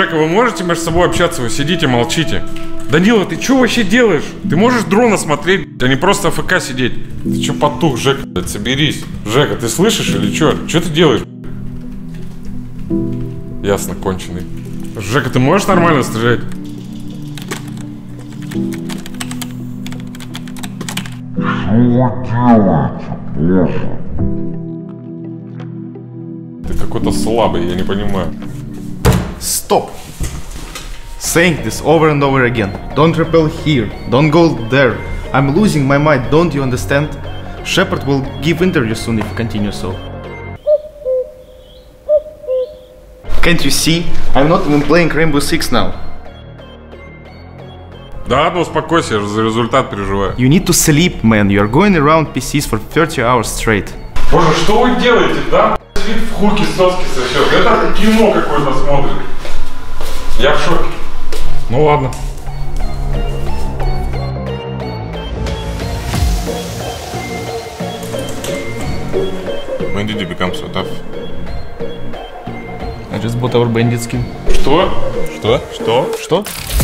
Жека, вы можете между собой общаться? Вы сидите, молчите. Данила, ты что вообще делаешь? Ты можешь дрона смотреть, а не просто АФК сидеть. Ты что потух, Жека, блядь, соберись. Жека, ты слышишь или что? Что ты делаешь? Ясно, конченый. Жека, ты можешь нормально стрелять? Ты какой-то слабый, я не понимаю. Стоп! Saying this over and over again. Don't repel here. Don't go there. I'm losing my mind, don't you understand? Shepard will give interview soon if you continue so. Can't you see? I'm not even playing Rainbow Six now. Да, ну успокойся, я за результат переживаю. You need to sleep, man. You are going around PCs for 30 hours straight. Боже, что вы делаете, да? Сидит в хуке, соски совсем. Это кино какое-то смотрит. Я в шоке. Ну ладно. When did you become so tough? I just bought our bandit skin. Что? Что? Что? Что?